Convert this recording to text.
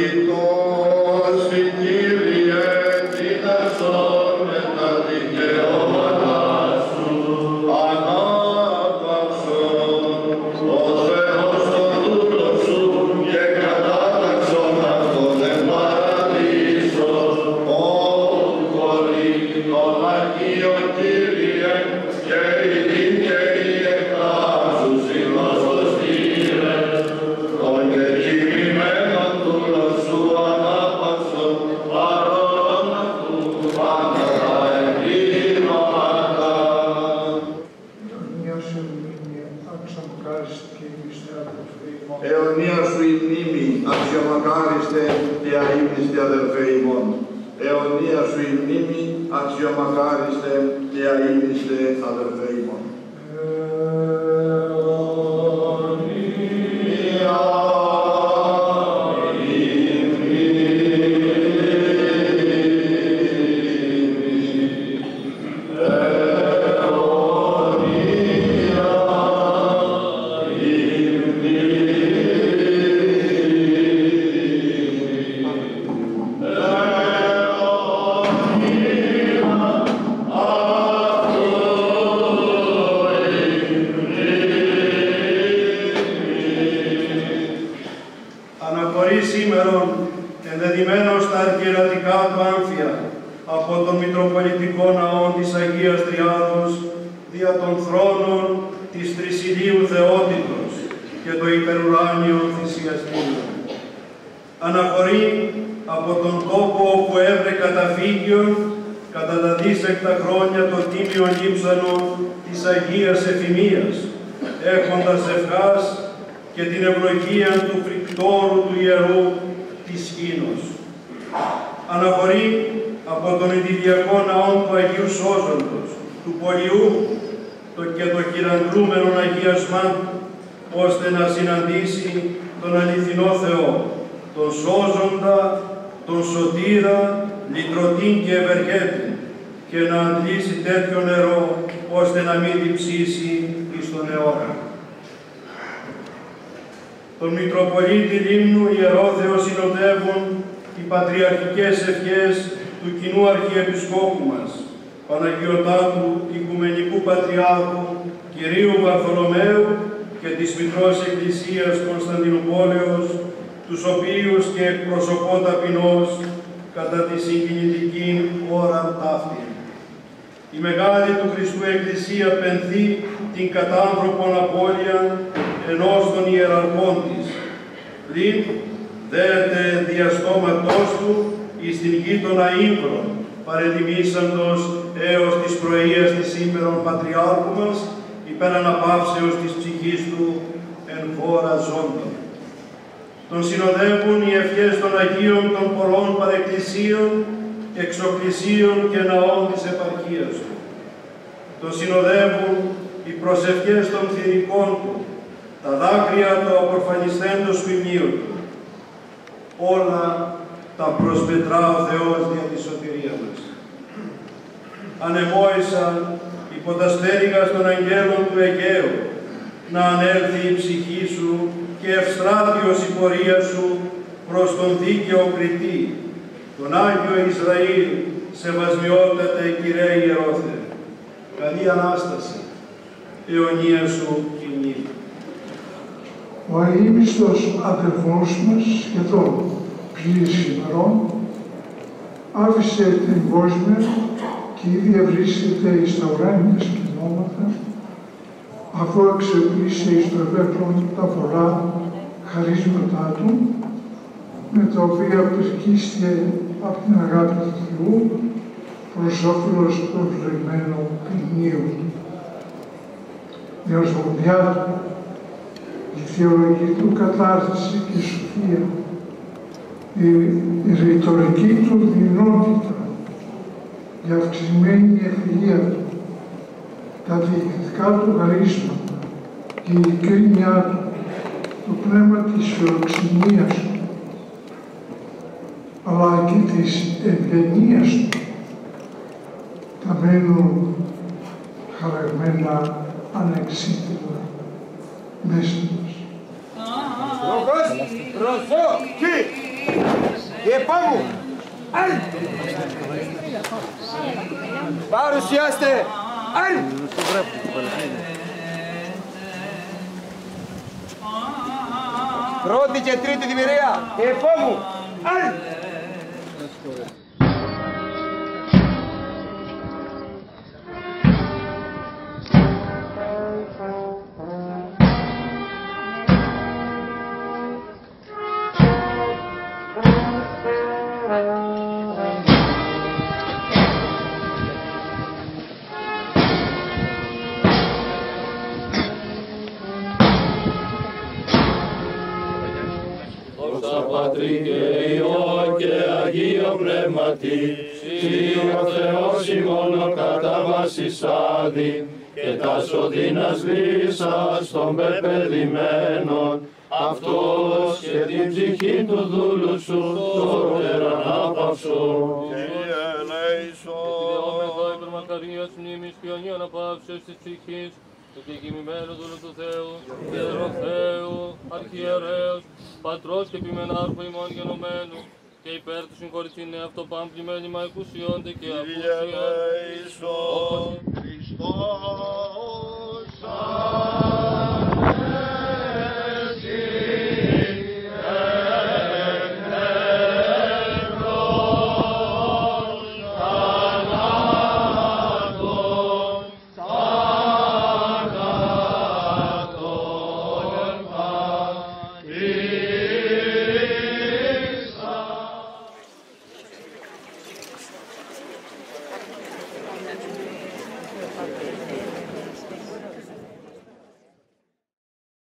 Προσοχή! Επάγου! Παρουσιάστε! Πρώτη και τρίτη δημιουργία! Επάγου! Και τα σωτήνας λύσας των πεπαιδημένων, αυτός και την ψυχή του δούλου σου τώρα ανάπαυσον. Κύριε ελέησον. Και τη διόμεθα υπερμακαριάς μνήμης και αιωνίων απαύσεως της ψυχής, του κεκοιμημένου δούλου του Θεού, Ιεροθέου, Αρχιερέως, Πατρός και Επιμενάρχου ημών γενωμένου, και υπέρ του συγχωρητήν αυτοπάμπλημεν ημαεκουσιώνται και ακούσιον. Χριστός